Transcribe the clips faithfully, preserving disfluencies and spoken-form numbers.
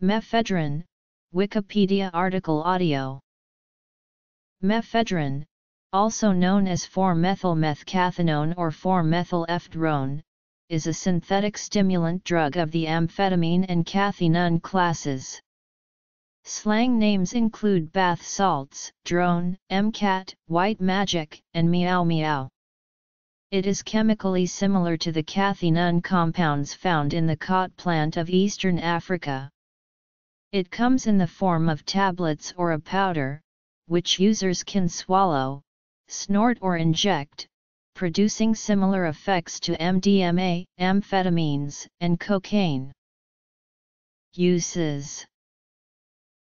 Mephedrone, Wikipedia article audio. Mephedrone, also known as four methyl methcathinone or four methyl F drone, is a synthetic stimulant drug of the amphetamine and cathinone classes. Slang names include bath salts, drone, MCAT, white magic, and meow meow. It is chemically similar to the cathinone compounds found in the khat plant of Eastern Africa. It comes in the form of tablets or a powder, which users can swallow, snort or inject, producing similar effects to M D M A, amphetamines, and cocaine. Uses: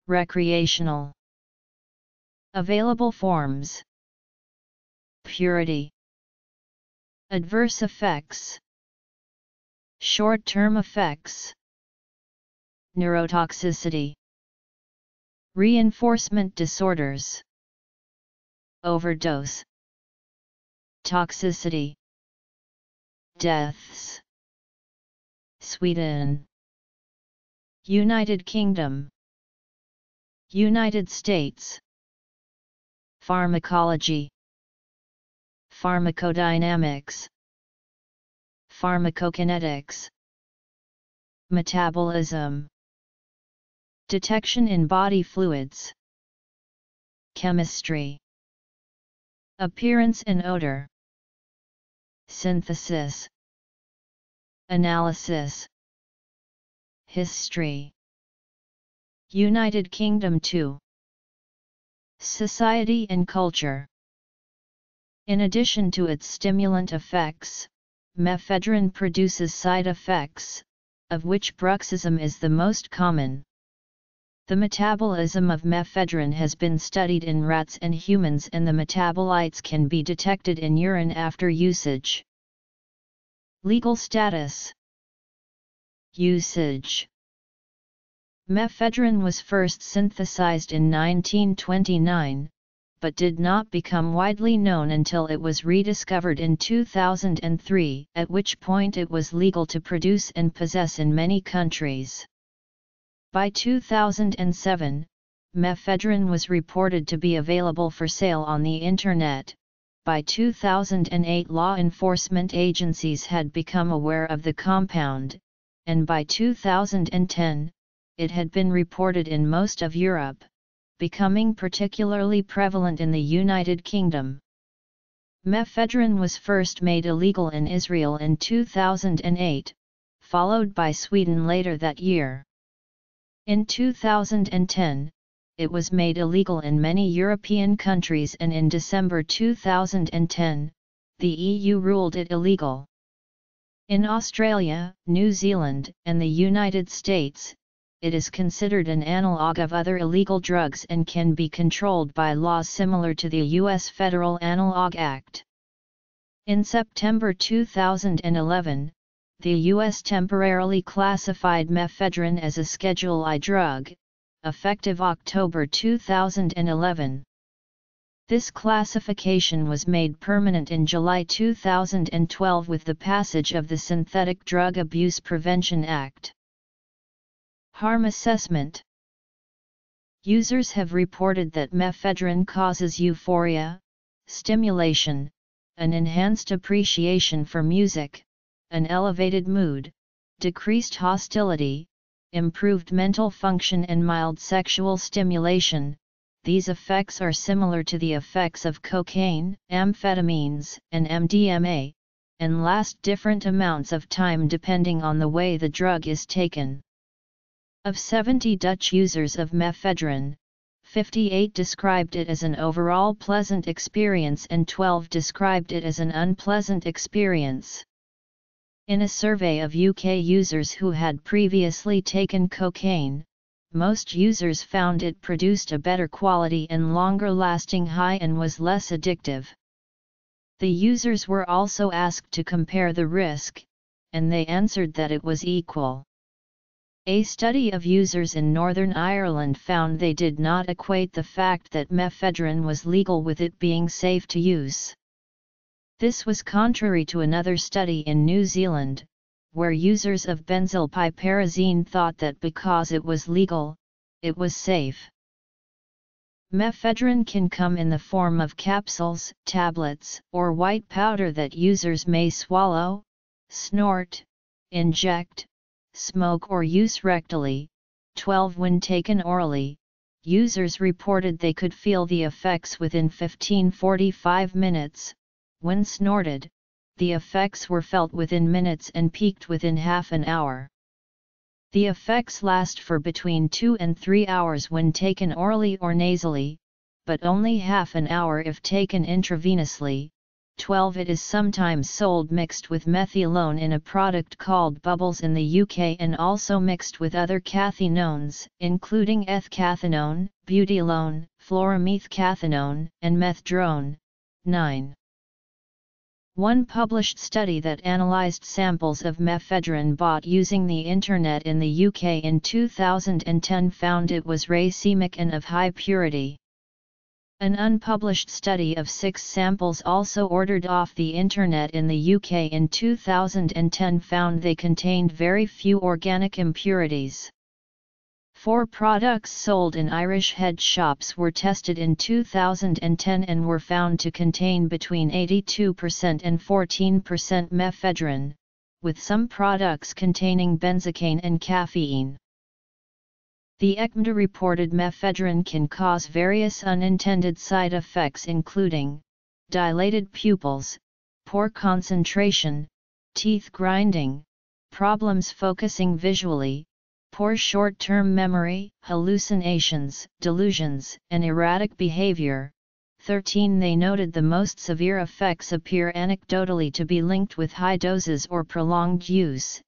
recreational. Available forms: purity. Adverse effects: short-term effects. Neurotoxicity. Reinforcement disorders. Overdose. Toxicity. Deaths. Sweden, United Kingdom, United States. Pharmacology. Pharmacodynamics. Pharmacokinetics. Metabolism. Detection in body fluids. Chemistry. Appearance and odor. Synthesis. Analysis. History. United Kingdom two. Society and culture. In addition to its stimulant effects, mephedrone produces side effects, of which bruxism is the most common. The metabolism of mephedrone has been studied in rats and humans, and the metabolites can be detected in urine after usage. Legal status. Usage. Mephedrone was first synthesized in nineteen twenty-nine, but did not become widely known until it was rediscovered in two thousand three, at which point it was legal to produce and possess in many countries. By two thousand seven, mephedrone was reported to be available for sale on the Internet. By two thousand eight, law enforcement agencies had become aware of the compound, and by two thousand ten, it had been reported in most of Europe, becoming particularly prevalent in the United Kingdom. Mephedrone was first made illegal in Israel in two thousand eight, followed by Sweden later that year. In two thousand ten, it was made illegal in many European countries, and in December two thousand ten, the E U ruled it illegal. In Australia, New Zealand, and the United States, it is considered an analogue of other illegal drugs and can be controlled by law similar to the U S Federal Analog Act. In September two thousand eleven, the U S temporarily classified mephedrone as a Schedule I drug, effective October two thousand eleven. This classification was made permanent in July two thousand twelve with the passage of the Synthetic Drug Abuse Prevention Act. Harm assessment. Users have reported that mephedrone causes euphoria, stimulation, an enhanced appreciation for music, an elevated mood, decreased hostility, improved mental function, and mild sexual stimulation. These effects are similar to the effects of cocaine, amphetamines, and M D M A, and last different amounts of time depending on the way the drug is taken. Of seventy Dutch users of mephedrone, fifty-eight described it as an overall pleasant experience and twelve described it as an unpleasant experience. In a survey of U K users who had previously taken cocaine, most users found it produced a better quality and longer-lasting high and was less addictive. The users were also asked to compare the risk, and they answered that it was equal. A study of users in Northern Ireland found they did not equate the fact that mephedrone was legal with it being safe to use. This was contrary to another study in New Zealand, where users of benzylpiperazine thought that because it was legal, it was safe. Mephedrone can come in the form of capsules, tablets, or white powder that users may swallow, snort, inject, smoke or use rectally. twelve When taken orally, users reported they could feel the effects within fifteen to forty-five minutes. When snorted, the effects were felt within minutes and peaked within half an hour. The effects last for between two and three hours when taken orally or nasally, but only half an hour if taken intravenously. twelve It is sometimes sold mixed with methylone in a product called Bubbles in the U K and also mixed with other cathinones, including ethcathinone, butylone, fluoromethcathinone, and mephedrone. nine One published study that analyzed samples of mephedrone bought using the internet in the U K in two thousand ten found it was racemic and of high purity. An unpublished study of six samples also ordered off the internet in the U K in two thousand ten found they contained very few organic impurities. Four products sold in Irish head shops were tested in two thousand ten and were found to contain between eighty-two percent and fourteen percent mephedrone, with some products containing benzocaine and caffeine. The E C M D reported mephedrone can cause various unintended side effects including dilated pupils, poor concentration, teeth grinding, problems focusing visually, poor short-term memory, hallucinations, delusions, and erratic behavior. thirteen They noted the most severe effects appear anecdotally to be linked with high doses or prolonged use,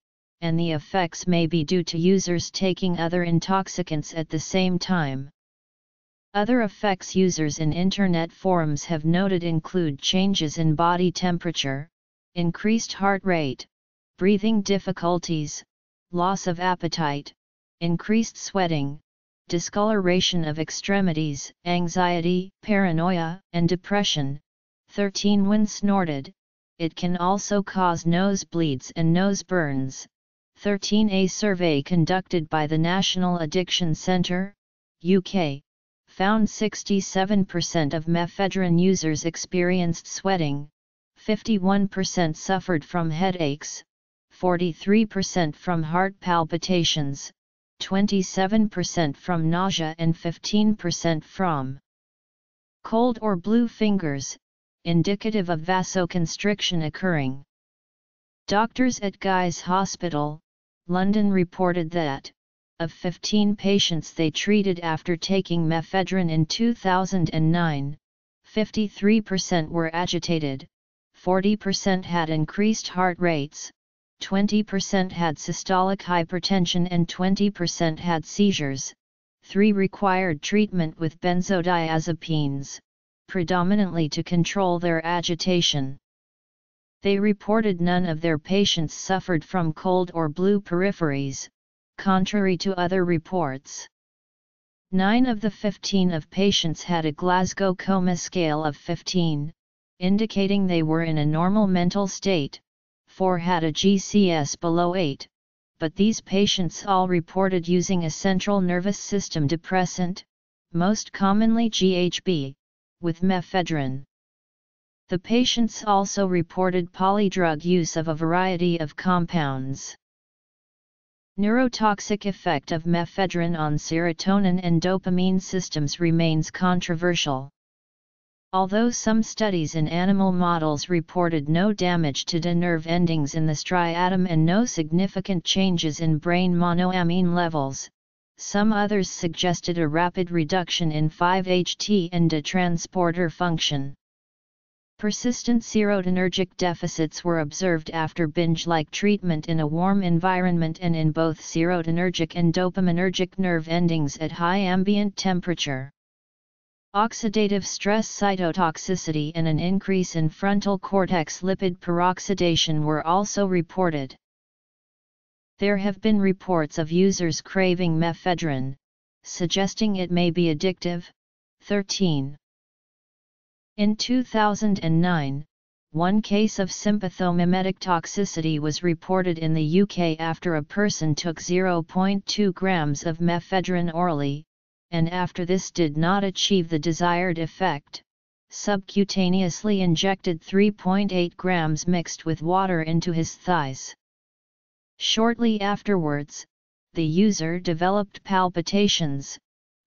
and the effects may be due to users taking other intoxicants at the same time. Other effects users in internet forums have noted include changes in body temperature, increased heart rate, breathing difficulties, loss of appetite, increased sweating, discoloration of extremities, anxiety, paranoia, and depression. thirteen When snorted, it can also cause nosebleeds and nose burns. thirteen A survey conducted by the National Addiction Centre, U K, found sixty-seven percent of mephedrone users experienced sweating, fifty-one percent suffered from headaches, forty-three percent from heart palpitations, twenty-seven percent from nausea and fifteen percent from cold or blue fingers, indicative of vasoconstriction occurring. Doctors at Guy's Hospital, London reported that, of fifteen patients they treated after taking mephedrone in two thousand nine, fifty-three percent were agitated, forty percent had increased heart rates, twenty percent had systolic hypertension and twenty percent had seizures. three Required treatment with benzodiazepines, predominantly to control their agitation. They reported none of their patients suffered from cold or blue peripheries, contrary to other reports. nine of the fifteen of patients had a Glasgow Coma Scale of fifteen, indicating they were in a normal mental state. four had a G C S below eight, but these patients all reported using a central nervous system depressant, most commonly G H B, with mephedrone. The patients also reported polydrug use of a variety of compounds. Neurotoxic effect of mephedrone on serotonin and dopamine systems remains controversial. Although some studies in animal models reported no damage to D A nerve endings in the striatum and no significant changes in brain monoamine levels, some others suggested a rapid reduction in five H T and D A transporter function. Persistent serotonergic deficits were observed after binge-like treatment in a warm environment and in both serotonergic and dopaminergic nerve endings at high ambient temperature. Oxidative stress cytotoxicity and an increase in frontal cortex lipid peroxidation were also reported. There have been reports of users craving mephedrone, suggesting it may be addictive. thirteen In two thousand nine, one case of sympathomimetic toxicity was reported in the U K after a person took zero point two grams of mephedrone orally, and after this did not achieve the desired effect, subcutaneously injected three point eight grams mixed with water into his thighs. Shortly afterwards, the user developed palpitations,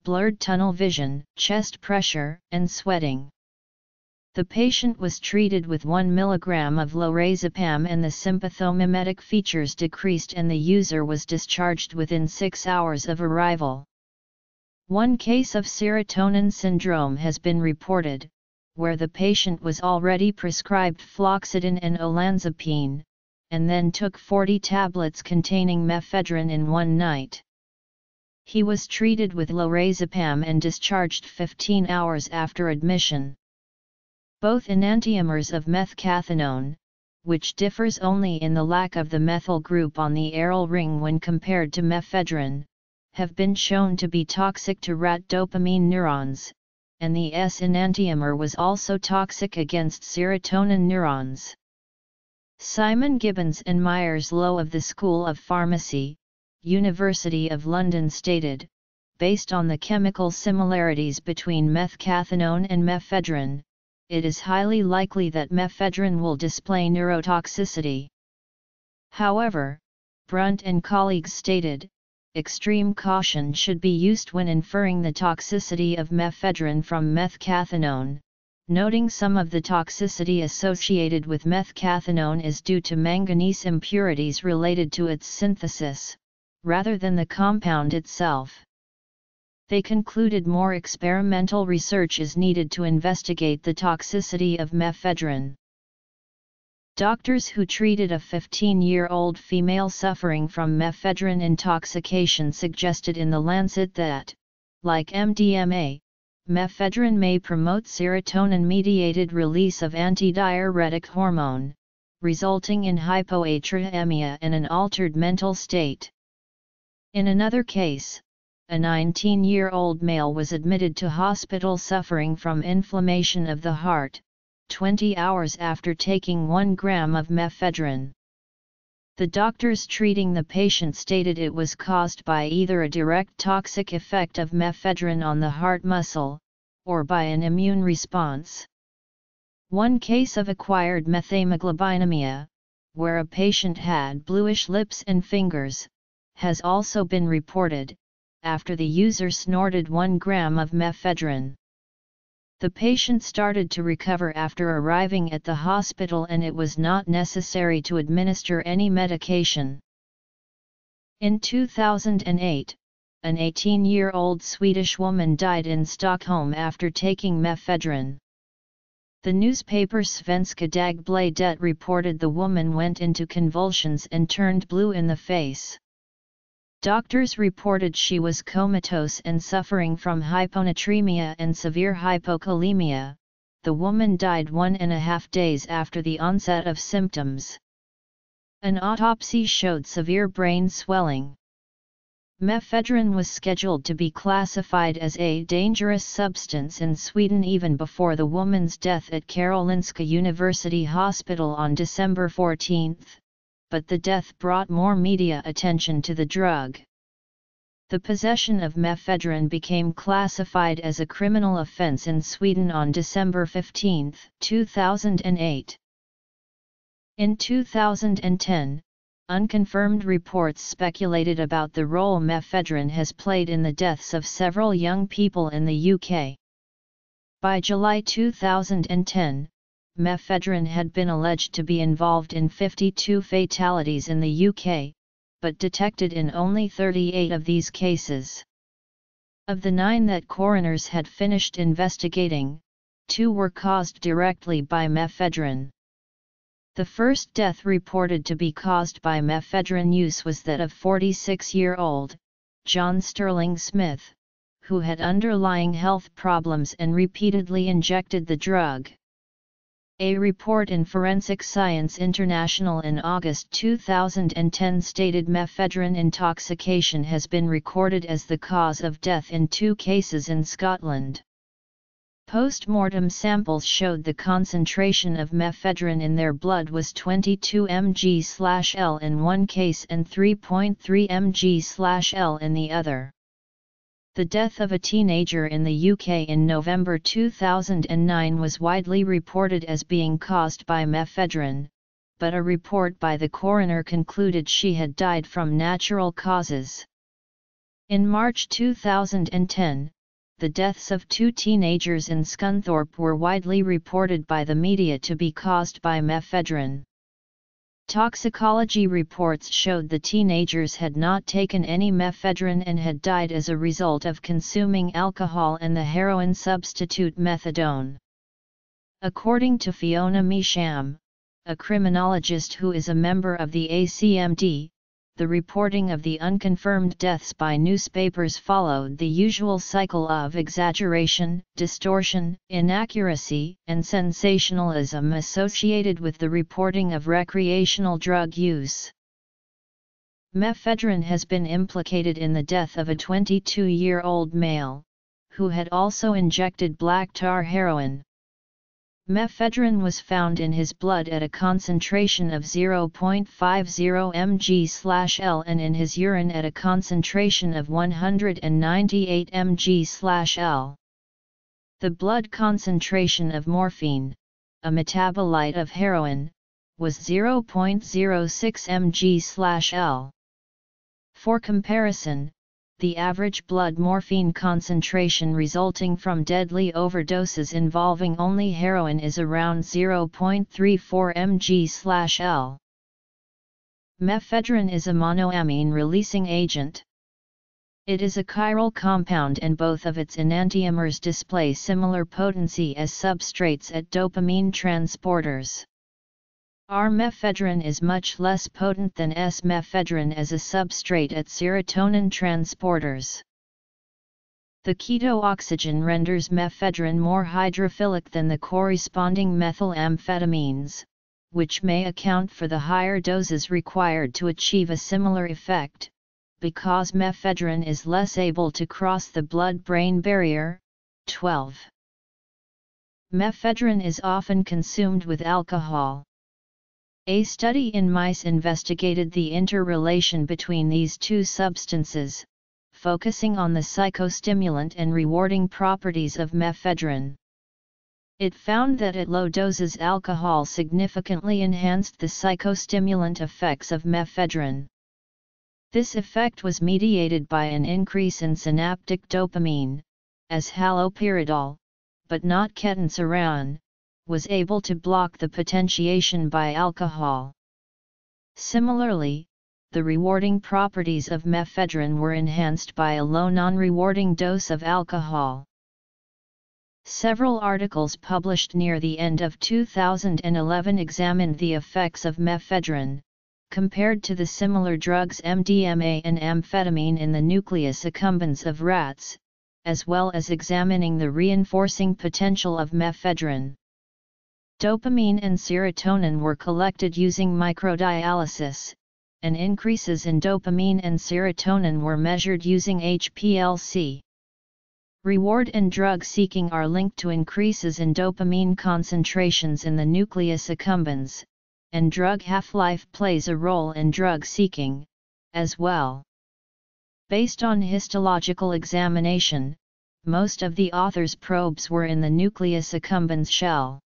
blurred tunnel vision, chest pressure, and sweating. The patient was treated with one milligram of lorazepam and the sympathomimetic features decreased and the user was discharged within six hours of arrival. One case of serotonin syndrome has been reported, where the patient was already prescribed fluoxetine and olanzapine, and then took forty tablets containing mephedrone in one night. He was treated with lorazepam and discharged fifteen hours after admission. Both enantiomers of methcathinone, which differs only in the lack of the methyl group on the aryl ring when compared to mephedrone, have been shown to be toxic to rat dopamine neurons, and the S enantiomer was also toxic against serotonin neurons. Simon Gibbons and Myers Lowe of the School of Pharmacy, University of London stated, based on the chemical similarities between methcathinone and mephedrone, it is highly likely that mephedrone will display neurotoxicity. However, Brunt and colleagues stated, extreme caution should be used when inferring the toxicity of mephedrone from methcathinone, noting some of the toxicity associated with methcathinone is due to manganese impurities related to its synthesis, rather than the compound itself. They concluded more experimental research is needed to investigate the toxicity of mephedrone. Doctors who treated a fifteen-year-old female suffering from mephedrone intoxication suggested in The Lancet that, like M D M A, mephedrone may promote serotonin-mediated release of antidiuretic hormone, resulting in hyponatremia and an altered mental state. In another case, a nineteen-year-old male was admitted to hospital suffering from inflammation of the heart, twenty hours after taking one gram of mephedrone. The doctors treating the patient stated it was caused by either a direct toxic effect of mephedrone on the heart muscle, or by an immune response. One case of acquired methemoglobinemia, where a patient had bluish lips and fingers, has also been reported, after the user snorted one gram of mephedrone. The patient started to recover after arriving at the hospital and it was not necessary to administer any medication. In two thousand eight, an eighteen-year-old Swedish woman died in Stockholm after taking mephedrone. The newspaper Svenska Dagbladet reported the woman went into convulsions and turned blue in the face. Doctors reported she was comatose and suffering from hyponatremia and severe hypokalemia. The woman died one and a half days after the onset of symptoms. An autopsy showed severe brain swelling. Mephedrone was scheduled to be classified as a dangerous substance in Sweden even before the woman's death at Karolinska University Hospital on December fourteenth. But the death brought more media attention to the drug. The possession of mephedrone became classified as a criminal offense in Sweden on December fifteenth, two thousand eight. In two thousand ten, unconfirmed reports speculated about the role mephedrone has played in the deaths of several young people in the U K. By July two thousand ten, mephedrone had been alleged to be involved in fifty-two fatalities in the U K, but detected in only thirty-eight of these cases. Of the nine that coroners had finished investigating, two were caused directly by mephedrone. The first death reported to be caused by mephedrone use was that of forty-six-year-old John Sterling Smith, who had underlying health problems and repeatedly injected the drug. A report in Forensic Science International in August two thousand ten stated mephedrone intoxication has been recorded as the cause of death in two cases in Scotland. Post-mortem samples showed the concentration of mephedrone in their blood was twenty-two milligrams per liter in one case and three point three milligrams per liter in the other. The death of a teenager in the U K in November two thousand nine was widely reported as being caused by mephedrone, but a report by the coroner concluded she had died from natural causes. In March two thousand ten, the deaths of two teenagers in Scunthorpe were widely reported by the media to be caused by mephedrone. Toxicology reports showed the teenagers had not taken any mephedrone and had died as a result of consuming alcohol and the heroin substitute methadone. According to Fiona Measham, a criminologist who is a member of the A C M D, the reporting of the unconfirmed deaths by newspapers followed the usual cycle of exaggeration, distortion, inaccuracy, and sensationalism associated with the reporting of recreational drug use. Mephedrone has been implicated in the death of a twenty-two-year-old male, who had also injected black tar heroin. Mephedrone was found in his blood at a concentration of zero point five zero milligrams per liter and in his urine at a concentration of one hundred ninety-eight milligrams per liter. The blood concentration of morphine, a metabolite of heroin, was zero point zero six milligrams per liter. For comparison, the average blood morphine concentration resulting from deadly overdoses involving only heroin is around zero point three four milligrams per liter. Mephedrone is a monoamine-releasing agent. It is a chiral compound and both of its enantiomers display similar potency as substrates at dopamine transporters. R-mephedrone is much less potent than S-mephedrone as a substrate at serotonin transporters. The keto oxygen renders mephedrone more hydrophilic than the corresponding methylamphetamines, which may account for the higher doses required to achieve a similar effect, because mephedrone is less able to cross the blood-brain barrier. twelve. Mephedrone is often consumed with alcohol. A study in mice investigated the interrelation between these two substances, focusing on the psychostimulant and rewarding properties of mephedrone. It found that at low doses alcohol significantly enhanced the psychostimulant effects of mephedrone. This effect was mediated by an increase in synaptic dopamine, as haloperidol, but not ketanserin, was able to block the potentiation by alcohol. Similarly, the rewarding properties of mephedrone were enhanced by a low non-rewarding dose of alcohol. Several articles published near the end of two thousand eleven examined the effects of mephedrone, compared to the similar drugs M D M A and amphetamine in the nucleus accumbens of rats, as well as examining the reinforcing potential of mephedrone. Dopamine and serotonin were collected using microdialysis, and increases in dopamine and serotonin were measured using H P L C. Reward and drug seeking are linked to increases in dopamine concentrations in the nucleus accumbens, and drug half-life plays a role in drug seeking, as well. Based on histological examination, most of the author's probes were in the nucleus accumbens shell.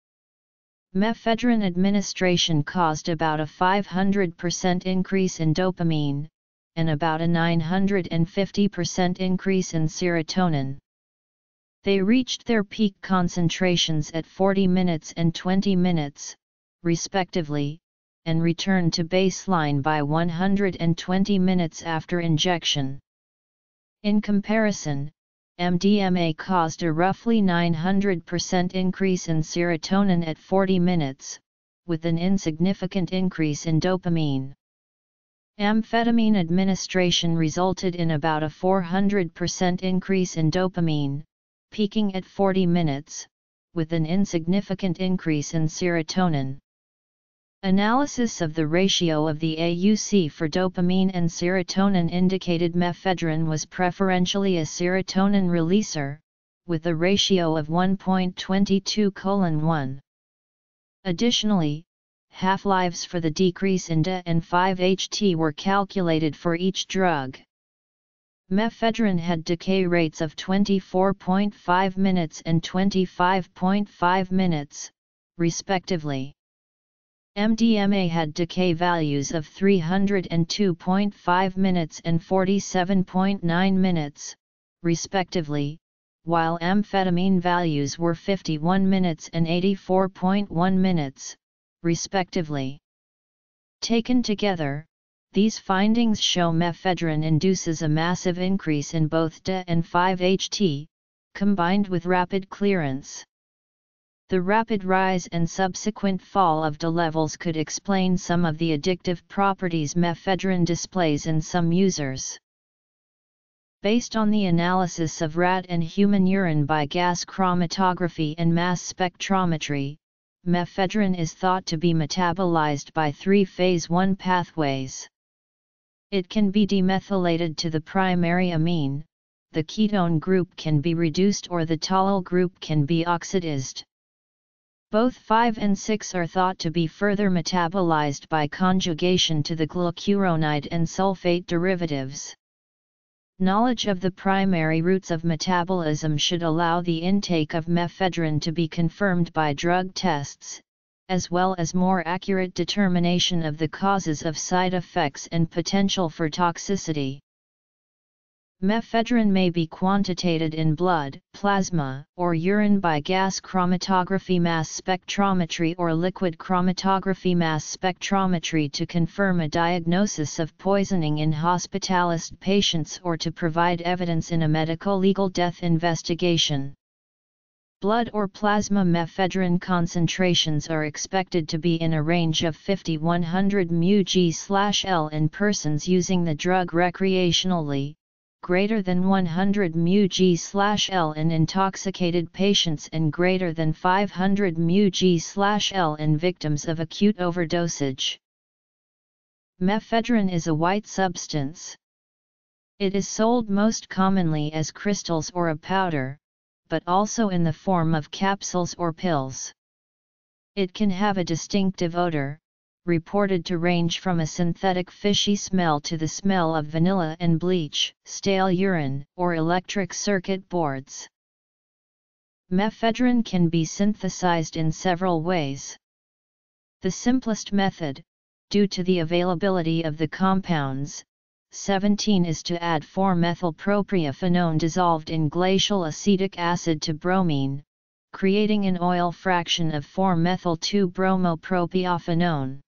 Mephedrone administration caused about a five hundred percent increase in dopamine, and about a nine hundred fifty percent increase in serotonin. They reached their peak concentrations at forty minutes and twenty minutes, respectively, and returned to baseline by one hundred twenty minutes after injection. In comparison, M D M A caused a roughly nine hundred percent increase in serotonin at forty minutes, with an insignificant increase in dopamine. Amphetamine administration resulted in about a four hundred percent increase in dopamine, peaking at forty minutes, with an insignificant increase in serotonin. Analysis of the ratio of the A U C for dopamine and serotonin indicated mephedrone was preferentially a serotonin releaser, with a ratio of one point two two colon one. Additionally, half-lives for the decrease in D A and five H T were calculated for each drug. Mephedrone had decay rates of twenty-four point five minutes and twenty-five point five minutes, respectively. M D M A had decay values of three hundred two point five minutes and forty-seven point nine minutes, respectively, while amphetamine values were fifty-one minutes and eighty-four point one minutes, respectively. Taken together, these findings show mephedrone induces a massive increase in both D A and five H T, combined with rapid clearance. The rapid rise and subsequent fall of D A levels could explain some of the addictive properties mephedrone displays in some users. Based on the analysis of rat and human urine by gas chromatography and mass spectrometry, mephedrone is thought to be metabolized by three phase one pathways. It can be demethylated to the primary amine, the ketone group can be reduced or the toluol group can be oxidized. Both five and six are thought to be further metabolized by conjugation to the glucuronide and sulfate derivatives. Knowledge of the primary routes of metabolism should allow the intake of mephedrone to be confirmed by drug tests, as well as more accurate determination of the causes of side effects and potential for toxicity. Mephedrone may be quantitated in blood, plasma, or urine by gas chromatography mass spectrometry or liquid chromatography mass spectrometry to confirm a diagnosis of poisoning in hospitalist patients or to provide evidence in a medico-legal death investigation. Blood or plasma mephedrone concentrations are expected to be in a range of fifty to one hundred milligrams per liter in persons using the drug recreationally, greater than one hundred milligrams per liter in intoxicated patients and greater than five hundred milligrams per liter in victims of acute overdosage. Mephedrone is a white substance. It is sold most commonly as crystals or a powder, but also in the form of capsules or pills. It can have a distinctive odor, reported to range from a synthetic fishy smell to the smell of vanilla and bleach, stale urine, or electric circuit boards. Mephedrone can be synthesized in several ways. The simplest method, due to the availability of the compounds, seventeen is to add four methylpropionone dissolved in glacial acetic acid to bromine, creating an oil fraction of four methyl two bromopropionone.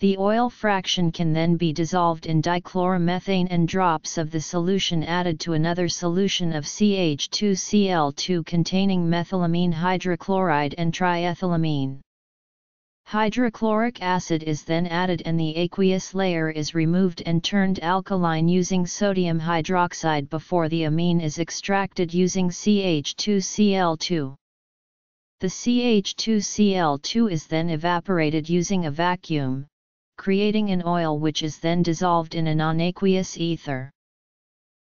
The oil fraction can then be dissolved in dichloromethane and drops of the solution added to another solution of C H two C l two containing methylamine hydrochloride and triethylamine. Hydrochloric acid is then added and the aqueous layer is removed and turned alkaline using sodium hydroxide before the amine is extracted using C H two C l two. The C H two C l two is then evaporated using a vacuum, creating an oil which is then dissolved in a non-aqueous ether.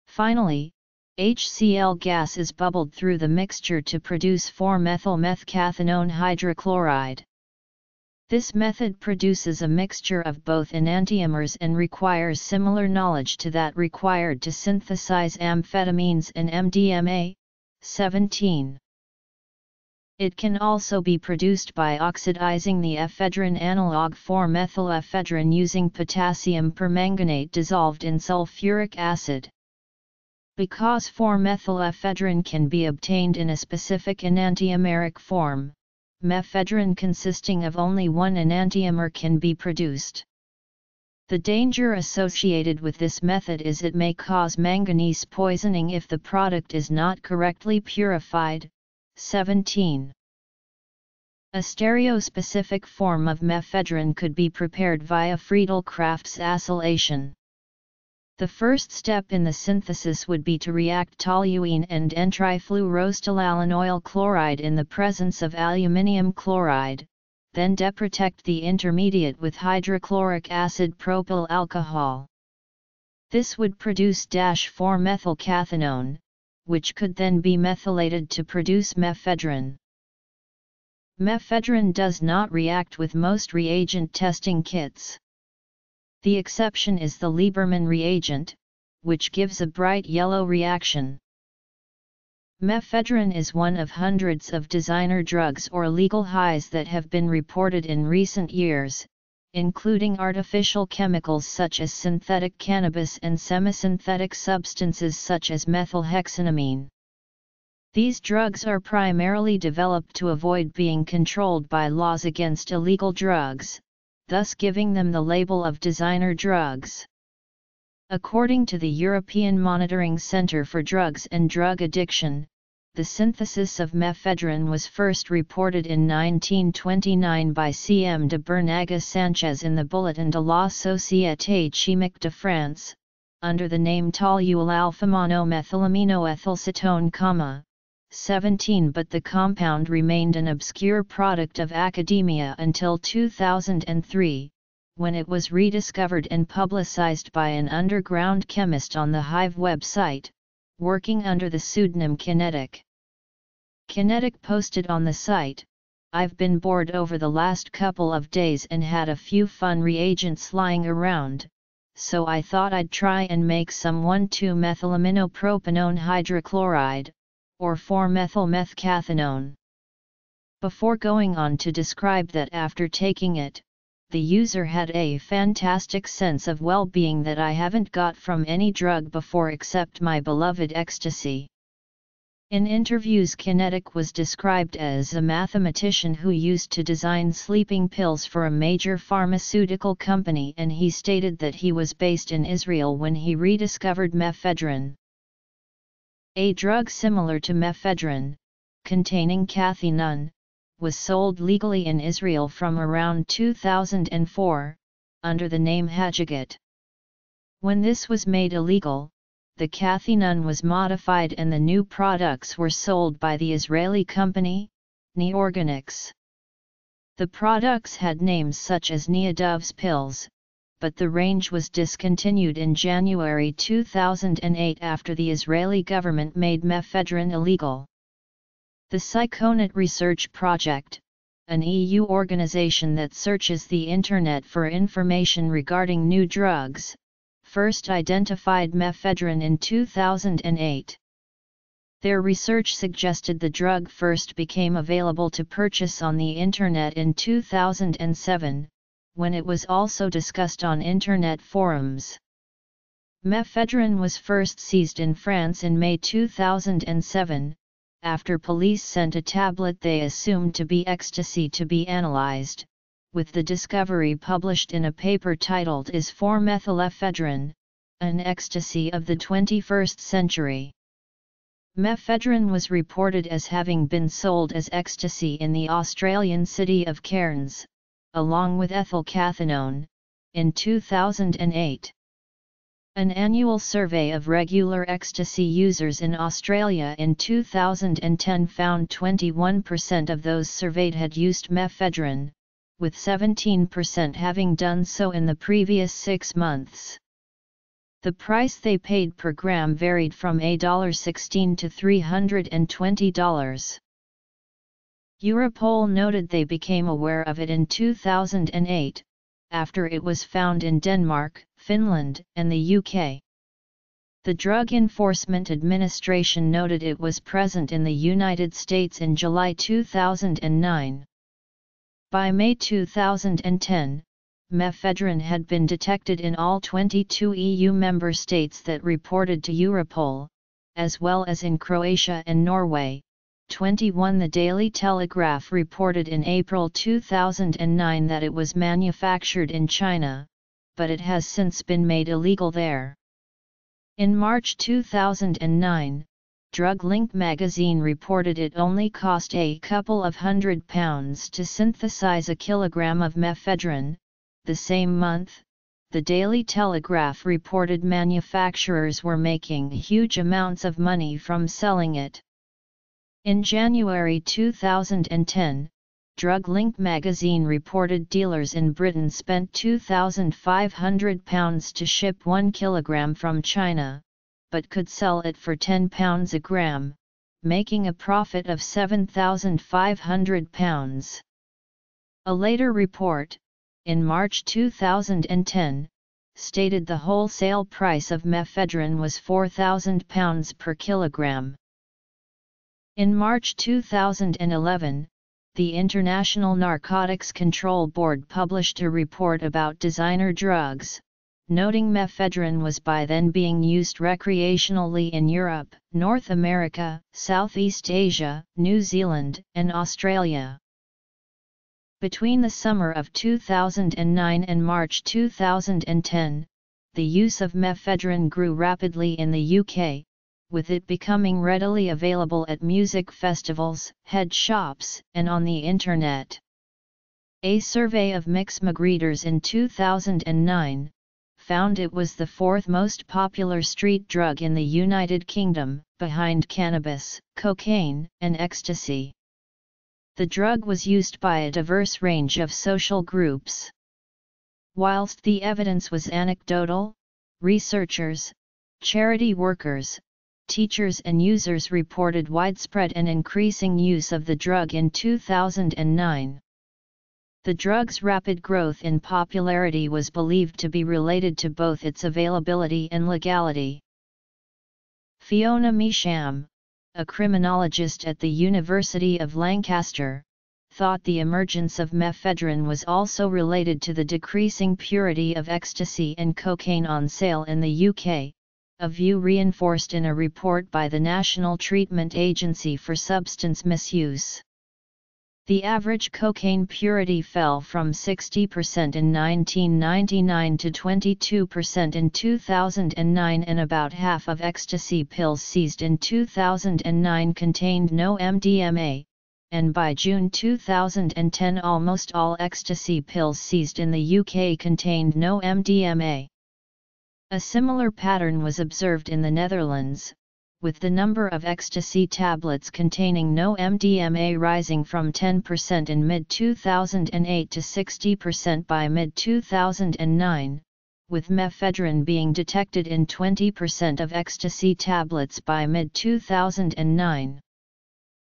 Finally, H C l gas is bubbled through the mixture to produce four methyl methcathinone hydrochloride. This method produces a mixture of both enantiomers and requires similar knowledge to that required to synthesize amphetamines and M D M A. seventeen. It can also be produced by oxidizing the ephedrine analog four methyl ephedrine using potassium permanganate dissolved in sulfuric acid. Because four methyl ephedrine can be obtained in a specific enantiomeric form, mephedrone consisting of only one enantiomer can be produced. The danger associated with this method is it may cause manganese poisoning if the product is not correctly purified. seventeen. A stereospecific form of mephedrone could be prepared via Friedel-Crafts acylation. The first step in the synthesis would be to react toluene and N trifluorostilallanoyl chloride in the presence of aluminium chloride, then deprotect the intermediate with hydrochloric acid propyl alcohol. This would produce four methylcathinone, which could then be methylated to produce mephedrone. Mephedrone does not react with most reagent testing kits. The exception is the Lieberman reagent, which gives a bright yellow reaction. Mephedrone is one of hundreds of designer drugs or legal highs that have been reported in recent years, including artificial chemicals such as synthetic cannabis and semisynthetic substances such as methylhexanamine. These drugs are primarily developed to avoid being controlled by laws against illegal drugs, thus giving them the label of designer drugs. According to the European Monitoring Centre for Drugs and Drug Addiction, the synthesis of mephedrone was first reported in nineteen twenty-nine by C M de Bernaga-Sanchez in the Bulletin de la Société Chimique de France, under the name toluol-alpha-monomethylaminoethylcetone, seventeen but the compound remained an obscure product of academia until two thousand three, when it was rediscovered and publicized by an underground chemist on the Hive website, working under the pseudonym Kinetic. Kinetic posted on the site, "I've been bored over the last couple of days and had a few fun reagents lying around, so I thought I'd try and make some one two methylaminopropanone hydrochloride, or four methyl methcathinone. Before going on to describe that after taking it, the user had a fantastic sense of well-being that I haven't got from any drug before except my beloved ecstasy." In interviews, Kinetic was described as a mathematician who used to design sleeping pills for a major pharmaceutical company, and he stated that he was based in Israel when he rediscovered mephedrone. A drug similar to mephedrone, containing cathinone, was sold legally in Israel from around two thousand four, under the name Hagigat. When this was made illegal, the cathinone was modified and the new products were sold by the Israeli company, Neorganics. The products had names such as Neodoves pills, but the range was discontinued in January two thousand eight after the Israeli government made mephedrone illegal. The Psychonet Research Project, an E U organization that searches the Internet for information regarding new drugs, first identified mephedrone in two thousand eight. Their research suggested the drug first became available to purchase on the Internet in two thousand seven, when it was also discussed on Internet forums. Mephedrone was first seized in France in May two thousand seven. After police sent a tablet they assumed to be ecstasy to be analyzed, with the discovery published in a paper titled Is four methyl F drone, an ecstasy of the twenty-first century. Mephedrone was reported as having been sold as ecstasy in the Australian city of Cairns, along with ethylcathinone, in two thousand eight. An annual survey of regular ecstasy users in Australia in two thousand ten found twenty-one percent of those surveyed had used mephedrone, with seventeen percent having done so in the previous six months. The price they paid per gram varied from one dollar sixteen to three hundred twenty dollars. Europol noted they became aware of it in two thousand eight, after it was found in Denmark, Finland, and the U K. The Drug Enforcement Administration noted it was present in the United States in July two thousand nine. By May two thousand ten, mephedrone had been detected in all twenty-two E U member states that reported to Europol, as well as in Croatia and Norway. twenty-one The Daily Telegraph reported in April two thousand nine that it was manufactured in China, but it has since been made illegal there. In March two thousand nine, DrugLink magazine reported it only cost a couple of hundred pounds to synthesize a kilogram of mephedrone. The same month, the Daily Telegraph reported manufacturers were making huge amounts of money from selling it. In January two thousand ten, DrugLink magazine reported dealers in Britain spent two thousand five hundred pounds to ship one kilogram from China, but could sell it for ten pounds a gram, making a profit of seven thousand five hundred pounds. A later report, in March two thousand ten, stated the wholesale price of mephedrone was four thousand pounds per kilogram. In March two thousand eleven, the International Narcotics Control Board published a report about designer drugs, noting mephedrone was by then being used recreationally in Europe, North America, Southeast Asia, New Zealand, and Australia. Between the summer of two thousand nine and March two thousand ten, the use of mephedrone grew rapidly in the U K, with it becoming readily available at music festivals, head shops, and on the internet. A survey of Mixmag readers in two thousand nine found it was the fourth most popular street drug in the United Kingdom, behind cannabis, cocaine, and ecstasy. The drug was used by a diverse range of social groups. Whilst the evidence was anecdotal, researchers, charity workers, teachers and users reported widespread and increasing use of the drug in two thousand nine. The drug's rapid growth in popularity was believed to be related to both its availability and legality. Fiona Measham, a criminologist at the University of Lancaster, thought the emergence of mephedrone was also related to the decreasing purity of ecstasy and cocaine on sale in the U K, a view reinforced in a report by the National Treatment Agency for Substance Misuse. The average cocaine purity fell from sixty percent in nineteen ninety-nine to twenty-two percent in two thousand nine, and about half of ecstasy pills seized in two thousand nine contained no M D M A, and by June two thousand ten almost all ecstasy pills seized in the U K contained no M D M A. A similar pattern was observed in the Netherlands, with the number of ecstasy tablets containing no M D M A rising from ten percent in mid two thousand eight to sixty percent by mid two thousand nine, with mephedrone being detected in twenty percent of ecstasy tablets by mid two thousand nine.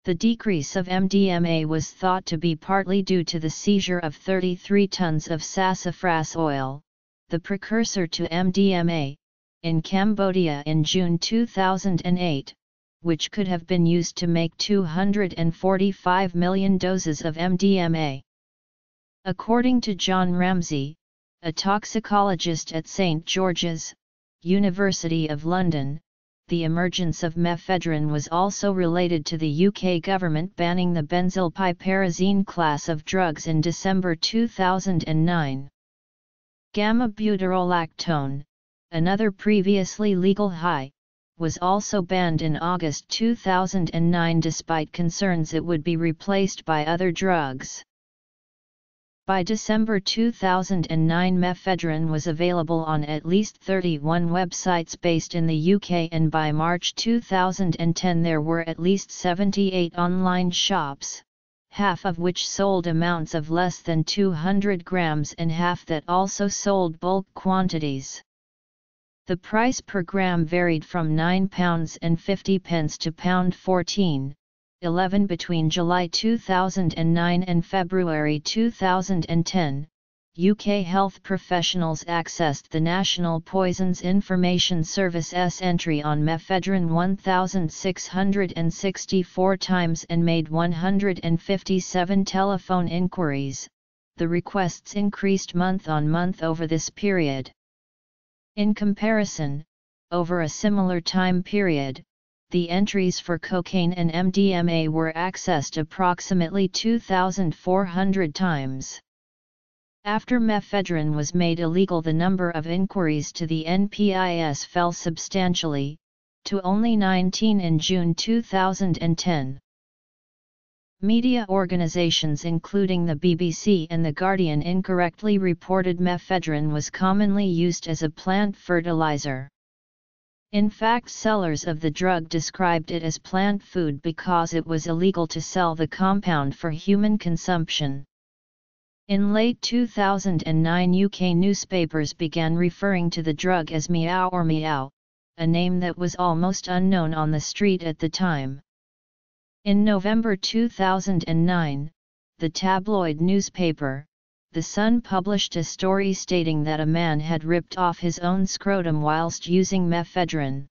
The decrease of M D M A was thought to be partly due to the seizure of thirty-three tons of sassafras oil, the precursor to M D M A, in Cambodia in June two thousand eight, which could have been used to make two hundred forty-five million doses of M D M A. According to John Ramsay, a toxicologist at Saint George's, University of London, the emergence of mephedrone was also related to the U K government banning the benzylpiperazine class of drugs in December two thousand nine. Gamma-butyrolactone, another previously legal high, was also banned in August two thousand nine despite concerns it would be replaced by other drugs. By December two thousand nine, mephedrone was available on at least thirty-one websites based in the U K, and by March two thousand ten there were at least seventy-eight online shops, half of which sold amounts of less than two hundred grams and half that also sold bulk quantities. The price per gram varied from nine pounds fifty to fourteen pounds eleven between July two thousand nine and February two thousand ten. U K health professionals accessed the National Poisons Information Service's entry on mephedrone one thousand six hundred sixty-four times and made one hundred fifty-seven telephone inquiries. The requests increased month on month over this period. In comparison, over a similar time period, the entries for cocaine and M D M A were accessed approximately two thousand four hundred times. After mephedrone was made illegal, the number of inquiries to the N P I S fell substantially, to only nineteen in June two thousand ten. Media organizations including the B B C and The Guardian incorrectly reported mephedrone was commonly used as a plant fertilizer. In fact, sellers of the drug described it as plant food because it was illegal to sell the compound for human consumption. In late two thousand nine, U K newspapers began referring to the drug as meow or meow, a name that was almost unknown on the street at the time. In November two thousand nine, the tabloid newspaper, The Sun, published a story stating that a man had ripped off his own scrotum whilst using mephedrone.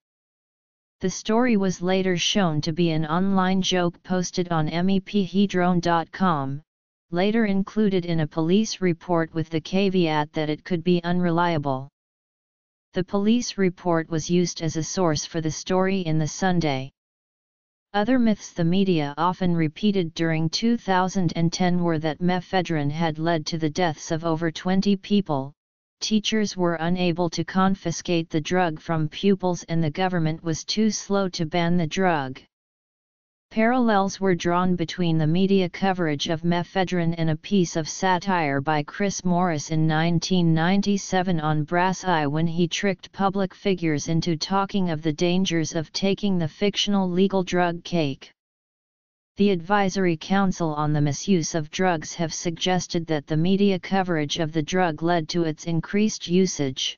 The story was later shown to be an online joke posted on mephedrone dot com, later included in a police report with the caveat that it could be unreliable. The police report was used as a source for the story in the Sunday. Other myths the media often repeated during two thousand ten were that mephedrone had led to the deaths of over twenty people, teachers were unable to confiscate the drug from pupils, and the government was too slow to ban the drug. Parallels were drawn between the media coverage of mephedrone and a piece of satire by Chris Morris in nineteen ninety-seven on Brass Eye, when he tricked public figures into talking of the dangers of taking the fictional legal drug cake. The Advisory Council on the Misuse of Drugs have suggested that the media coverage of the drug led to its increased usage.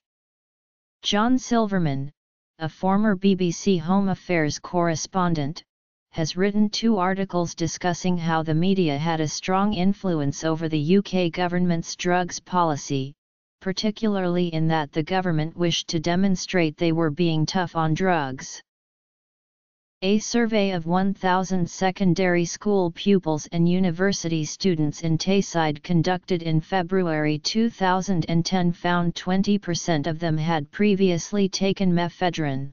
John Silverman, a former B B C Home Affairs correspondent, has written two articles discussing how the media had a strong influence over the U K government's drugs policy, particularly in that the government wished to demonstrate they were being tough on drugs. A survey of one thousand secondary school pupils and university students in Tayside conducted in February two thousand ten found twenty percent of them had previously taken mephedrone.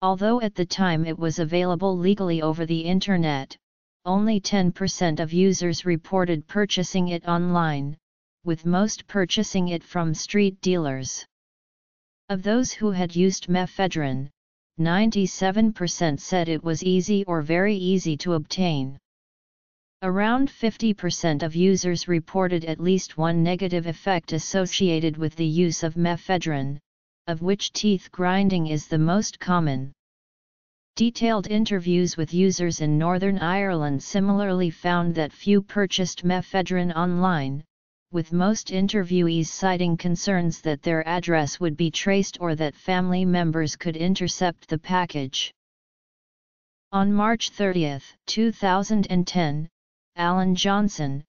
Although at the time it was available legally over the internet, only ten percent of users reported purchasing it online, with most purchasing it from street dealers. Of those who had used mephedrone, ninety-seven percent said it was easy or very easy to obtain. Around fifty percent of users reported at least one negative effect associated with the use of mephedrone, of which teeth grinding is the most common. Detailed interviews with users in Northern Ireland similarly found that few purchased mephedrone online, with most interviewees citing concerns that their address would be traced or that family members could intercept the package. On March thirtieth two thousand ten, Alan Johnson,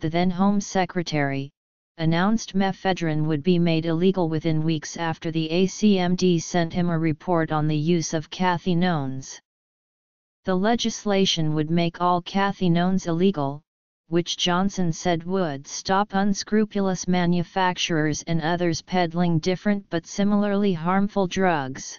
the then Home Secretary, announced mephedrone would be made illegal within weeks after the A C M D sent him a report on the use of cathinones. The legislation would make all cathinones illegal, which Johnson said would stop unscrupulous manufacturers and others peddling different but similarly harmful drugs.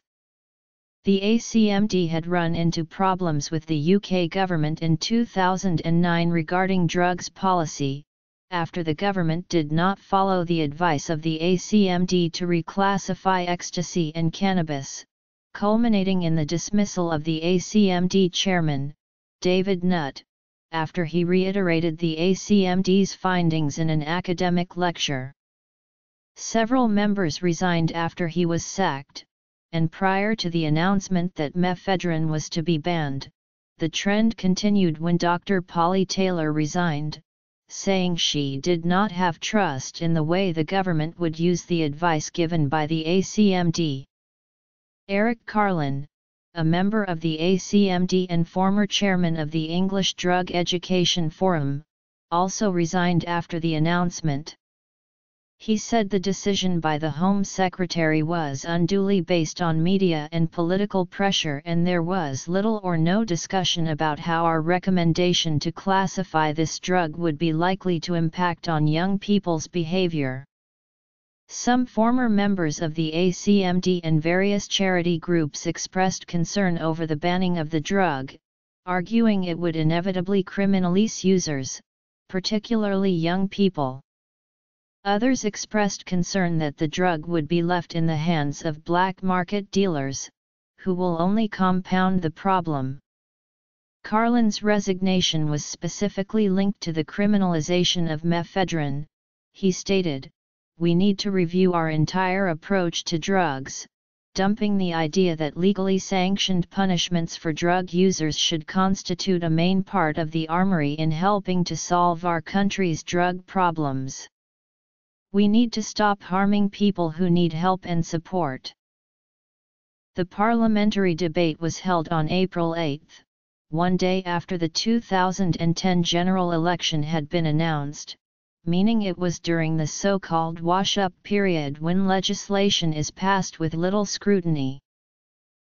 The A C M D had run into problems with the U K government in two thousand nine regarding drugs policy, after the government did not follow the advice of the A C M D to reclassify ecstasy and cannabis, culminating in the dismissal of the A C M D chairman, David Nutt, after he reiterated the A C M D's findings in an academic lecture. Several members resigned after he was sacked, and prior to the announcement that mephedrone was to be banned, the trend continued when Doctor Polly Taylor resigned, saying she did not have trust in the way the government would use the advice given by the A C M D. Eric Carlin, a member of the A C M D and former chairman of the English Drug Education Forum, also resigned after the announcement. He said the decision by the Home Secretary was unduly based on media and political pressure, and there was little or no discussion about how our recommendation to classify this drug would be likely to impact on young people's behavior. Some former members of the A C M D and various charity groups expressed concern over the banning of the drug, arguing it would inevitably criminalize users, particularly young people. Others expressed concern that the drug would be left in the hands of black market dealers, who will only compound the problem. Carlin's resignation was specifically linked to the criminalization of mephedrone. He stated, "We need to review our entire approach to drugs, dumping the idea that legally sanctioned punishments for drug users should constitute a main part of the armory in helping to solve our country's drug problems. We need to stop harming people who need help and support." The parliamentary debate was held on April eighth, one day after the two thousand ten general election had been announced, meaning it was during the so-called wash-up period when legislation is passed with little scrutiny.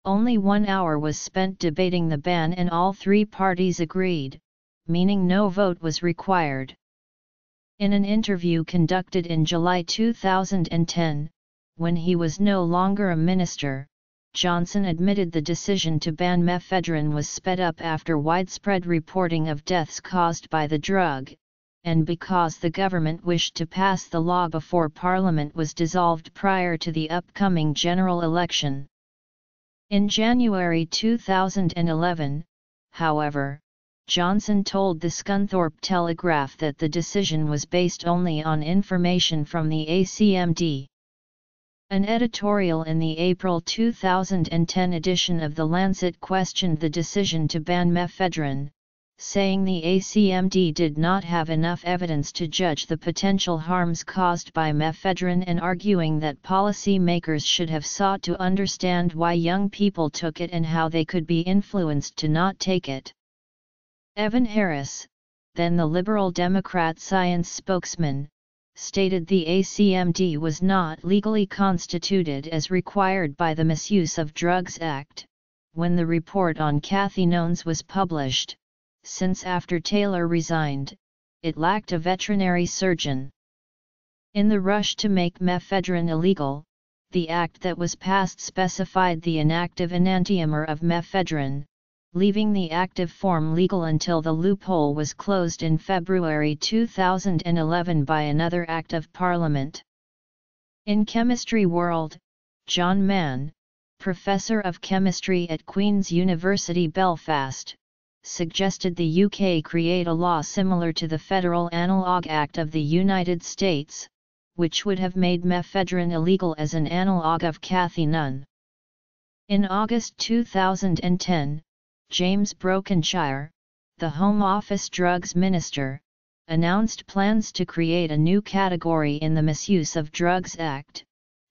Only one hour was spent debating the ban and all three parties agreed, meaning no vote was required. In an interview conducted in July two thousand ten, when he was no longer a minister, Johnson admitted the decision to ban mephedrone was sped up after widespread reporting of deaths caused by the drug, and because the government wished to pass the law before Parliament was dissolved prior to the upcoming general election. In January two thousand eleven, however, Johnson told the Scunthorpe Telegraph that the decision was based only on information from the A C M D. An editorial in the April two thousand ten edition of The Lancet questioned the decision to ban mephedrone, saying the A C M D did not have enough evidence to judge the potential harms caused by mephedrone and arguing that policymakers should have sought to understand why young people took it and how they could be influenced to not take it. Evan Harris, then the Liberal Democrat science spokesman, stated the A C M D was not legally constituted as required by the Misuse of Drugs Act, when the report on cathinones was published, since after Taylor resigned, it lacked a veterinary surgeon. In the rush to make mephedrone illegal, the act that was passed specified the inactive enantiomer of mephedrone, leaving the active form legal until the loophole was closed in February two thousand eleven by another Act of Parliament. In chemistry world, John Mann, Professor of Chemistry at Queen's University Belfast, suggested the U K create a law similar to the Federal Analogue Act of the United States, which would have made mephedrone illegal as an analogue of cathinone. In August two thousand ten, James Brokenshire, the Home Office Drugs Minister, announced plans to create a new category in the Misuse of Drugs Act,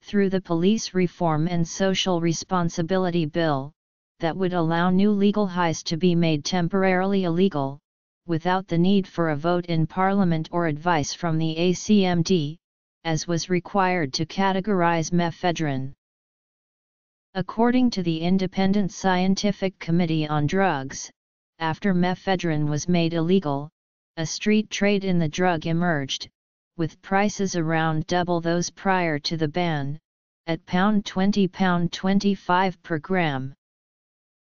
through the Police Reform and Social Responsibility Bill, that would allow new legal highs to be made temporarily illegal, without the need for a vote in Parliament or advice from the A C M D, as was required to categorize mephedrone. According to the Independent Scientific Committee on Drugs, after mephedrone was made illegal, a street trade in the drug emerged, with prices around double those prior to the ban, at twenty pounds twenty-five per gram.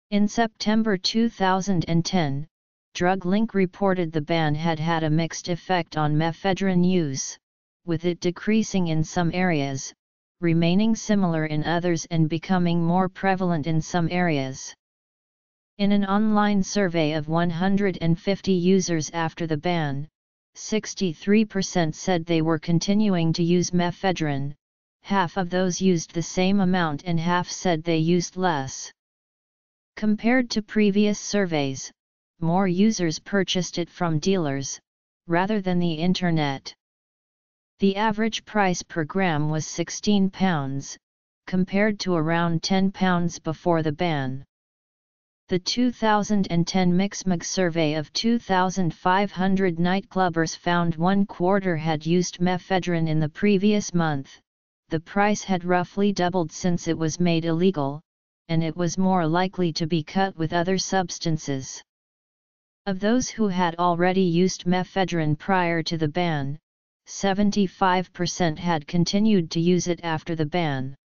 In September two thousand ten, DrugLink reported the ban had had a mixed effect on mephedrone use, with it decreasing in some areas, remaining similar in others and becoming more prevalent in some areas. In an online survey of one hundred fifty users after the ban, sixty-three percent said they were continuing to use mephedrone, half of those used the same amount and half said they used less. Compared to previous surveys, more users purchased it from dealers, rather than the internet. The average price per gram was sixteen pounds, compared to around ten pounds before the ban. The two thousand ten Mixmag survey of two thousand five hundred nightclubbers found one quarter had used mephedrone in the previous month, the price had roughly doubled since it was made illegal, and it was more likely to be cut with other substances. Of those who had already used mephedrone prior to the ban, seventy-five percent had continued to use it after the ban.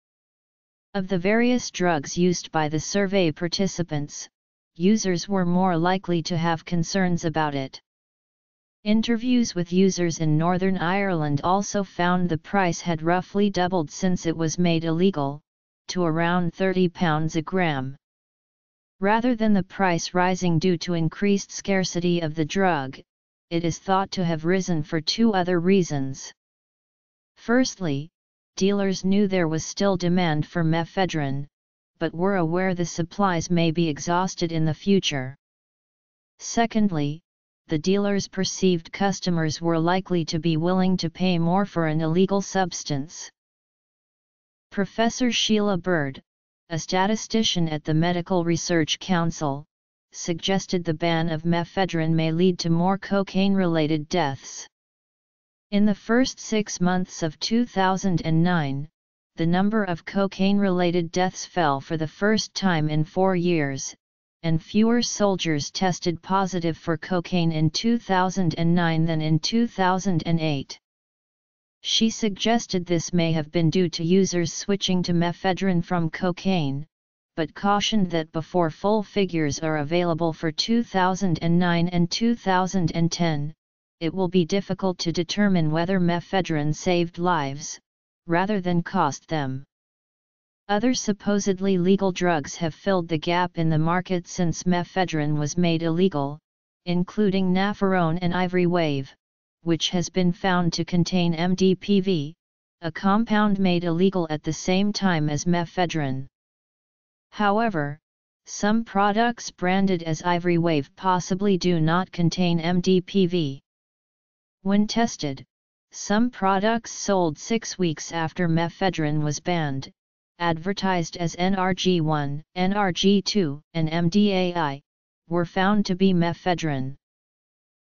Of the various drugs used by the survey participants, users were more likely to have concerns about it. Interviews with users in Northern Ireland also found the price had roughly doubled since it was made illegal, to around thirty pounds a gram. Rather than the price rising due to increased scarcity of the drug, it is thought to have risen for two other reasons. Firstly, dealers knew there was still demand for mephedrone, but were aware the supplies may be exhausted in the future. Secondly, the dealers perceived customers were likely to be willing to pay more for an illegal substance. Professor Sheila Bird, a statistician at the Medical Research Council, suggested the ban of mephedrone may lead to more cocaine-related deaths. In the first six months of two thousand nine, the number of cocaine-related deaths fell for the first time in four years, and fewer soldiers tested positive for cocaine in two thousand nine than in two thousand eight. She suggested this may have been due to users switching to mephedrone from cocaine, but cautioned that before full figures are available for two thousand nine and two thousand ten, it will be difficult to determine whether mephedrone saved lives, rather than cost them. Other supposedly legal drugs have filled the gap in the market since mephedrone was made illegal, including nafarone and ivory wave, which has been found to contain M D P V, a compound made illegal at the same time as mephedrone. However, some products branded as ivory wave possibly do not contain M D P V. When tested, some products sold six weeks after mephedrone was banned, advertised as N R G one, N R G two, and M D A I, were found to be mephedrone.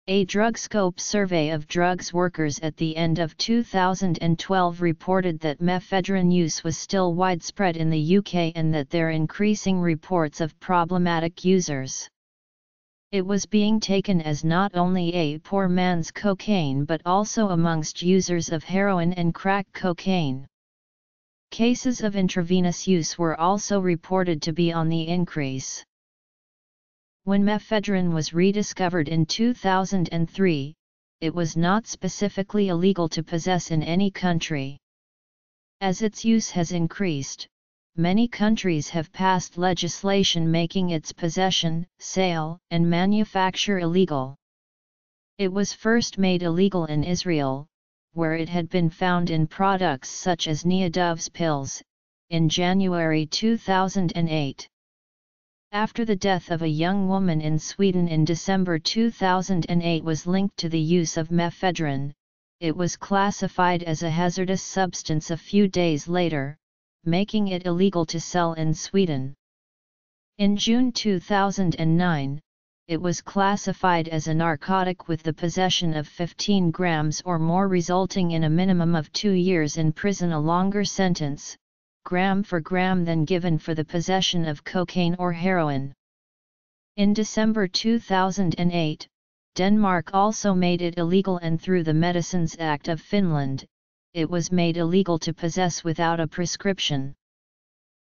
A DrugScope survey of drugs workers at the end of two thousand twelve reported that mephedrone use was still widespread in the U K and that there are increasing reports of problematic users. It was being taken as not only a poor man's cocaine but also amongst users of heroin and crack cocaine. Cases of intravenous use were also reported to be on the increase. When mephedrone was rediscovered in two thousand three, it was not specifically illegal to possess in any country. As its use has increased, many countries have passed legislation making its possession, sale, and manufacture illegal. It was first made illegal in Israel, where it had been found in products such as Neodoves pills, in January two thousand eight. After the death of a young woman in Sweden in December two thousand eight was linked to the use of mephedrone, it was classified as a hazardous substance a few days later, making it illegal to sell in Sweden. In June two thousand nine, it was classified as a narcotic with the possession of fifteen grams or more, resulting in a minimum of two years in prison, a longer sentence, gram for gram, than given for the possession of cocaine or heroin. In December two thousand eight, Denmark also made it illegal, and through the Medicines Act of Finland, it was made illegal to possess without a prescription.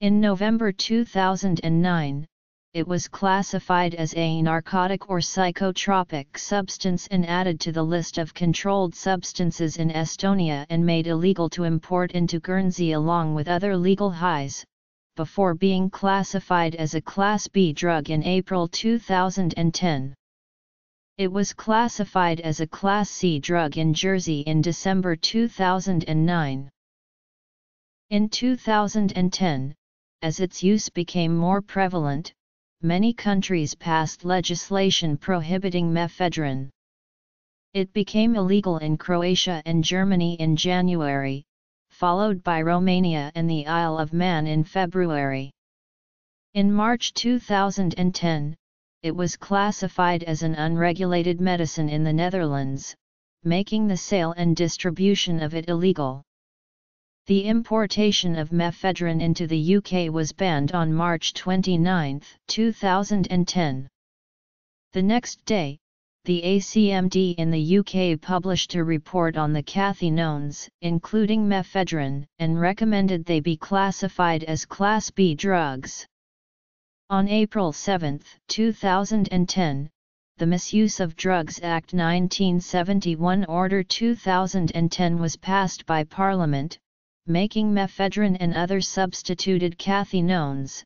In November two thousand nine, it was classified as a narcotic or psychotropic substance and added to the list of controlled substances in Estonia and made illegal to import into Guernsey along with other legal highs, before being classified as a Class B drug in April two thousand ten. It was classified as a Class C drug in Jersey in December two thousand nine. In two thousand ten, as its use became more prevalent, many countries passed legislation prohibiting mephedrone. It became illegal in Croatia and Germany in January, followed by Romania and the Isle of Man in February. In March two thousand ten, it was classified as an unregulated medicine in the Netherlands, making the sale and distribution of it illegal. The importation of mephedrone into the U K was banned on March twenty-ninth, two thousand ten. The next day, the A C M D in the U K published a report on the cathinones, including mephedrone, and recommended they be classified as Class B drugs. On April seventh, two thousand ten, the Misuse of Drugs Act nineteen seventy-one Order two thousand ten was passed by Parliament, making mephedrone and other substituted cathinones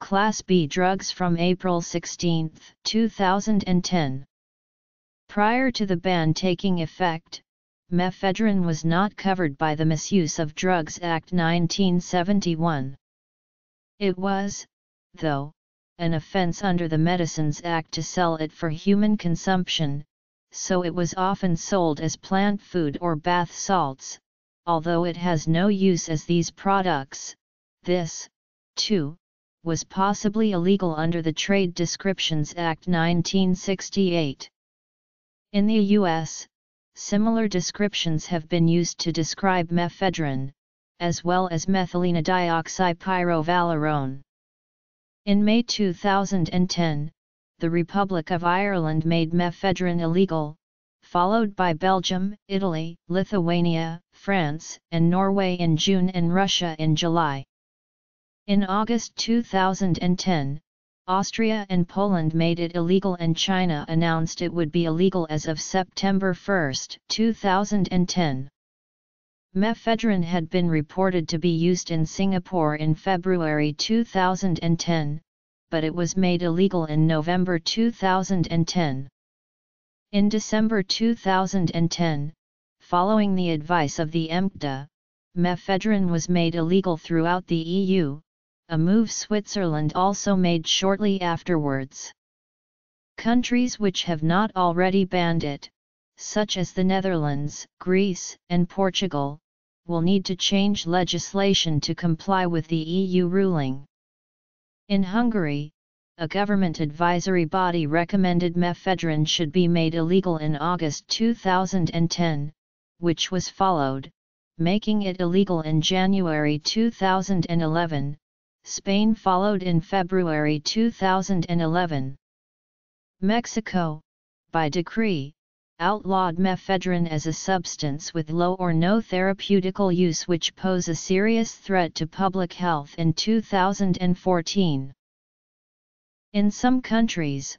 Class B drugs from April sixteenth, two thousand ten. Prior to the ban taking effect, mephedrone was not covered by the Misuse of Drugs Act nineteen seventy-one. It was, though, an offense under the Medicines Act to sell it for human consumption, so it was often sold as plant food or bath salts, although it has no use as these products. This, two, was possibly illegal under the Trade Descriptions Act nineteen sixty-eight. In the U S, similar descriptions have been used to describe mephedrone, as well as methylenedioxypyrovalerone. In May two thousand ten, the Republic of Ireland made mephedrone illegal, followed by Belgium, Italy, Lithuania, France, and Norway in June and Russia in July. In August two thousand ten, Austria and Poland made it illegal and China announced it would be illegal as of September first, two thousand ten. Mephedrone had been reported to be used in Singapore in February two thousand ten, but it was made illegal in November two thousand ten. In December two thousand ten, following the advice of the E M C D D A, mephedrone was made illegal throughout the E U, a move Switzerland also made shortly afterwards. Countries which have not already banned it, such as the Netherlands, Greece, and Portugal, will need to change legislation to comply with the E U ruling. In Hungary, a government advisory body recommended mephedrone should be made illegal in August two thousand ten, which was followed, making it illegal in January two thousand eleven, Spain followed in February two thousand eleven. Mexico, by decree, outlawed mephedrone as a substance with low or no therapeutical use which pose a serious threat to public health in two thousand fourteen. In some countries,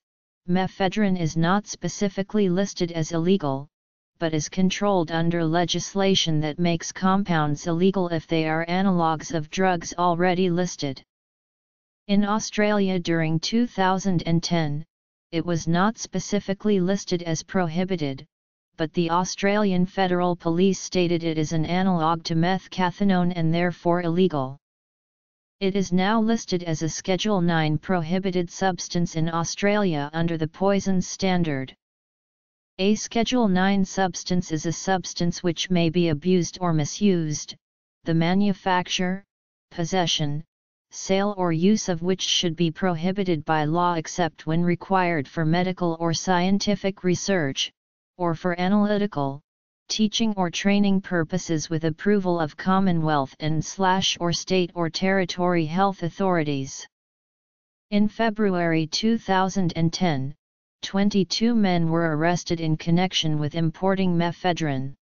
mephedrone is not specifically listed as illegal, but is controlled under legislation that makes compounds illegal if they are analogues of drugs already listed. In Australia during two thousand ten, it was not specifically listed as prohibited, but the Australian Federal Police stated it is an analogue to methcathinone and therefore illegal. It is now listed as a Schedule nine prohibited substance in Australia under the Poisons Standard. A Schedule nine substance is a substance which may be abused or misused, the manufacture, possession, sale or use of which should be prohibited by law except when required for medical or scientific research, or for analytical, teaching or training purposes with approval of Commonwealth and slash or state or territory health authorities. In February two thousand ten, twenty-two men were arrested in connection with importing mephedrone.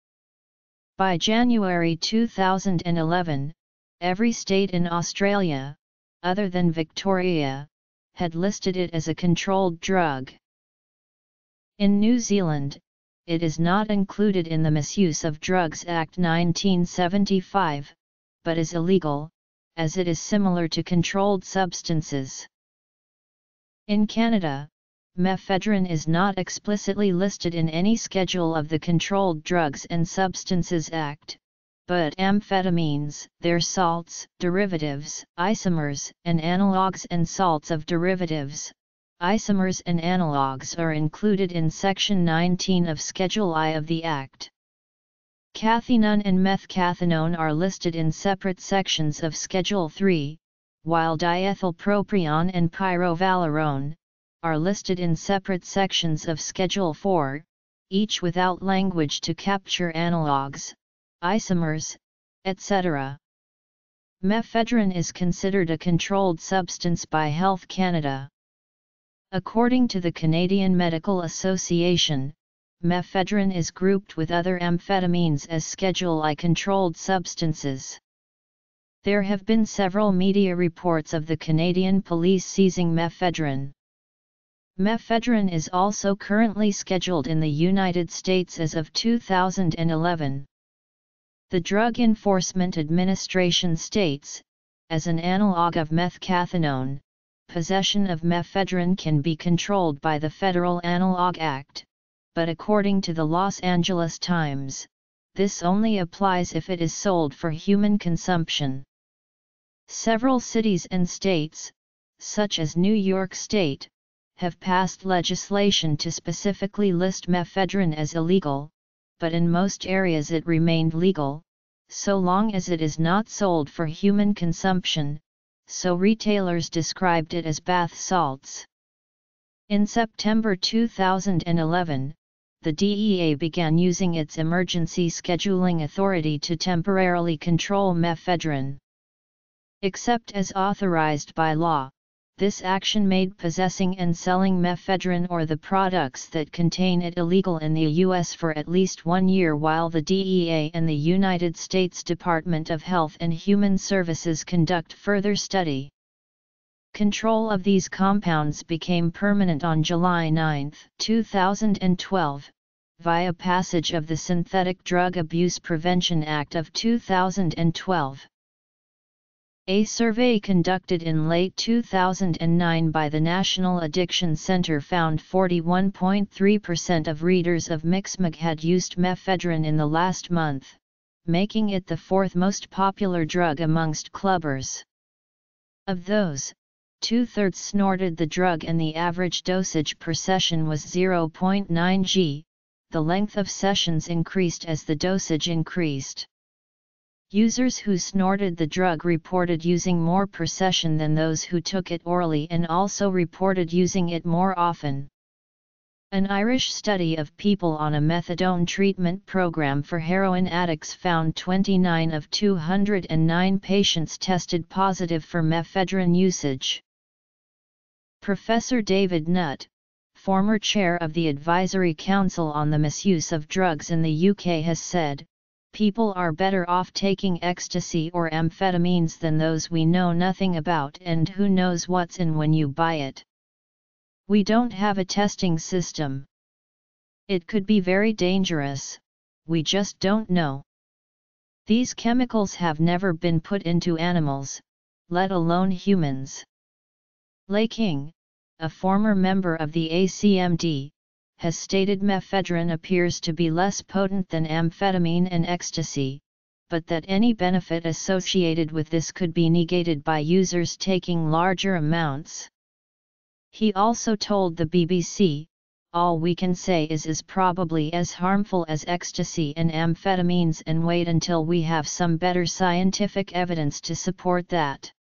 By January two thousand eleven, every state in Australia, other than Victoria, had listed it as a controlled drug. In New Zealand, it is not included in the Misuse of Drugs Act nineteen seventy-five, but is illegal, as it is similar to controlled substances. In Canada, mephedrone is not explicitly listed in any schedule of the Controlled Drugs and Substances Act, but amphetamines, their salts, derivatives, isomers, and analogues and salts of derivatives, isomers and analogues are included in Section nineteen of Schedule I of the Act. Cathinone and methcathinone are listed in separate sections of Schedule three, while diethylpropion and pyrovalerone are listed in separate sections of Schedule four, each without language to capture analogues, isomers, et cetera. Mephedrone is considered a controlled substance by Health Canada. According to the Canadian Medical Association, mephedrone is grouped with other amphetamines as Schedule I controlled substances. There have been several media reports of the Canadian police seizing mephedrone. Mephedrone is also currently scheduled in the United States as of two thousand eleven. The Drug Enforcement Administration states, as an analogue of methcathinone, possession of mephedrone can be controlled by the Federal Analog Act, but according to the Los Angeles Times, this only applies if it is sold for human consumption. Several cities and states, such as New York State, have passed legislation to specifically list mephedrone as illegal, but in most areas it remained legal, so long as it is not sold for human consumption, so retailers described it as bath salts. In September two thousand eleven, the D E A began using its emergency scheduling authority to temporarily control mephedrone. Except as authorized by law, this action made possessing and selling mephedrone or the products that contain it illegal in the U S for at least one year, while the D E A and the United States Department of Health and Human Services conduct further study. Control of these compounds became permanent on July ninth, two thousand twelve, via passage of the Synthetic Drug Abuse Prevention Act of two thousand twelve. A survey conducted in late two thousand nine by the National Addiction Center found forty-one point three percent of readers of Mixmag had used mephedrone in the last month, making it the fourth most popular drug amongst clubbers. Of those, two-thirds snorted the drug and the average dosage per session was zero point nine grams. The length of sessions increased as the dosage increased. Users who snorted the drug reported using more per session than those who took it orally and also reported using it more often. An Irish study of people on a methadone treatment program for heroin addicts found twenty-nine of two hundred nine patients tested positive for mephedrone usage. Professor David Nutt, former chair of the Advisory Council on the Misuse of Drugs in the U K, has said, "People are better off taking ecstasy or amphetamines than those we know nothing about, and who knows what's in when you buy it. We don't have a testing system. It could be very dangerous, we just don't know. These chemicals have never been put into animals, let alone humans." Lei King, a former member of the A C M D, has stated mephedrone appears to be less potent than amphetamine and ecstasy, but that any benefit associated with this could be negated by users taking larger amounts. He also told the B B C, "All we can say is is probably as harmful as ecstasy and amphetamines and wait until we have some better scientific evidence to support that."